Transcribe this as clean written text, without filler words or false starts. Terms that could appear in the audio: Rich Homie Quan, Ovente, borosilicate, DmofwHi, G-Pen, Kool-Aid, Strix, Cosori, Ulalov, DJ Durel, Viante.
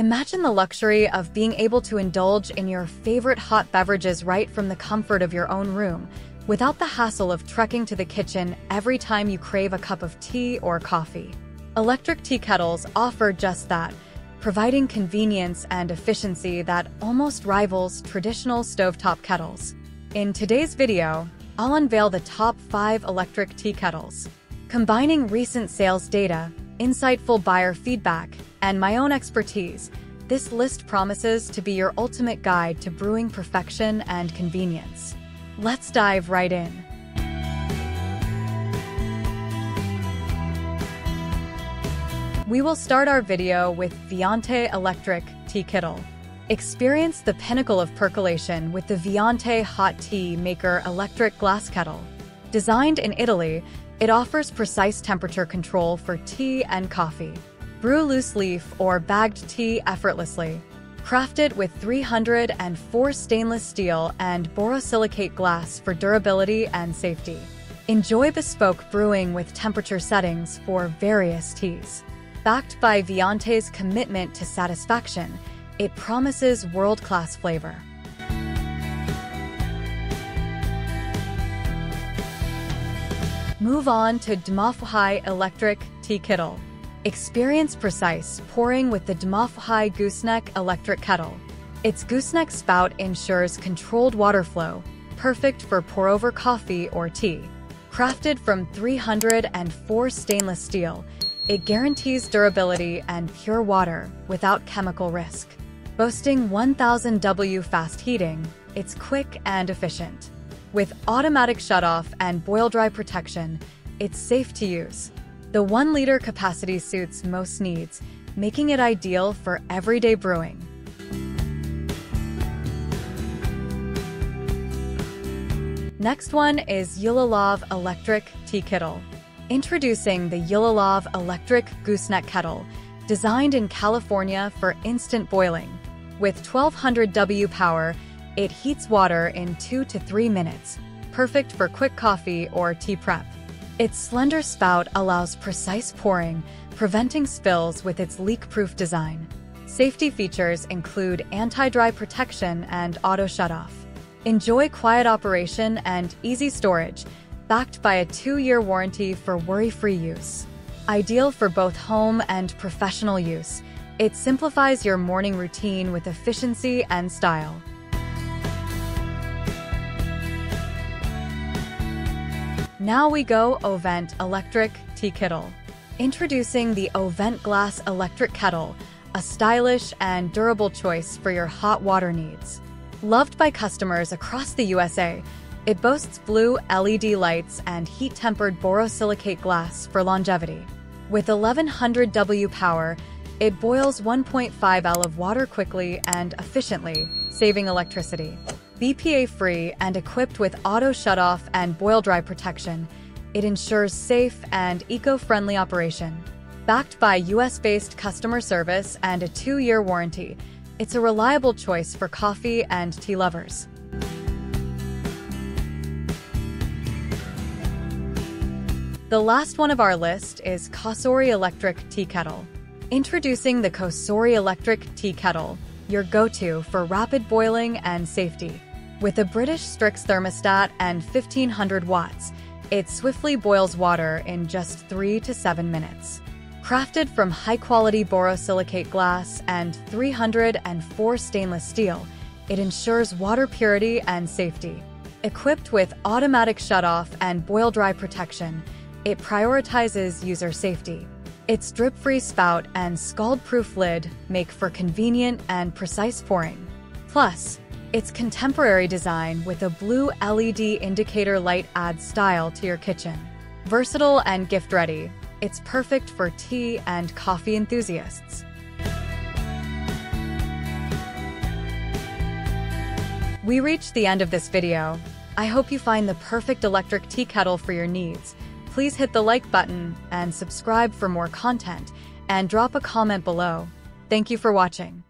Imagine the luxury of being able to indulge in your favorite hot beverages right from the comfort of your own room, without the hassle of trekking to the kitchen every time you crave a cup of tea or coffee. Electric tea kettles offer just that, providing convenience and efficiency that almost rivals traditional stovetop kettles. In today's video, I'll unveil the top 5 electric tea kettles. Combining recent sales data, insightful buyer feedback, and my own expertise, this list promises to be your ultimate guide to brewing perfection and convenience. Let's dive right in. We will start our video with Viante electric tea kettle. Experience the pinnacle of percolation with the Viante hot tea maker electric glass kettle. Designed in Italy, it offers precise temperature control for tea and coffee. Brew loose leaf or bagged tea effortlessly. Crafted with 304 stainless steel and borosilicate glass for durability and safety. Enjoy bespoke brewing with temperature settings for various teas. Backed by Viante's commitment to satisfaction, it promises world-class flavor. Move on to DmofwHi electric tea kettle. Experience precise pouring with the DmofwHi gooseneck electric kettle. Its gooseneck spout ensures controlled water flow, perfect for pour-over coffee or tea. Crafted from 304 stainless steel, it guarantees durability and pure water without chemical risk. Boasting 1000 W fast heating, it's quick and efficient. With automatic shutoff and boil-dry protection, it's safe to use. The 1-liter capacity suits most needs, making it ideal for everyday brewing. Next one is Ulalov electric tea kettle. Introducing the Ulalov electric gooseneck kettle, designed in California for instant boiling. With 1200 W power, it heats water in 2 to 3 minutes, perfect for quick coffee or tea prep. Its slender spout allows precise pouring, preventing spills with its leak-proof design. Safety features include anti-dry protection and auto shutoff. Enjoy quiet operation and easy storage, backed by a 2-year warranty for worry-free use. Ideal for both home and professional use, it simplifies your morning routine with efficiency and style. Now we go Ovente electric tea kettle. Introducing the Ovente glass electric kettle, a stylish and durable choice for your hot water needs. Loved by customers across the USA, it boasts blue LED lights and heat-tempered borosilicate glass for longevity. With 1100 W power, it boils 1.5L of water quickly and efficiently, saving electricity. BPA-free and equipped with auto shutoff and boil-dry protection, it ensures safe and eco-friendly operation. Backed by US-based customer service and a 2-year warranty, it's a reliable choice for coffee and tea lovers. The last one of our list is Cosori electric tea kettle. Introducing the Cosori electric tea kettle, your go-to for rapid boiling and safety. With a British Strix thermostat and 1500 watts, it swiftly boils water in just 3 to 7 minutes. Crafted from high-quality borosilicate glass and 304 stainless steel, it ensures water purity and safety. Equipped with automatic shutoff and boil-dry protection, it prioritizes user safety. Its drip-free spout and scald-proof lid make for convenient and precise pouring. Plus, its contemporary design with a blue LED indicator light adds style to your kitchen. Versatile and gift-ready, it's perfect for tea and coffee enthusiasts. We reached the end of this video. I hope you find the perfect electric tea kettle for your needs. Please hit the like button and subscribe for more content, and drop a comment below. Thank you for watching.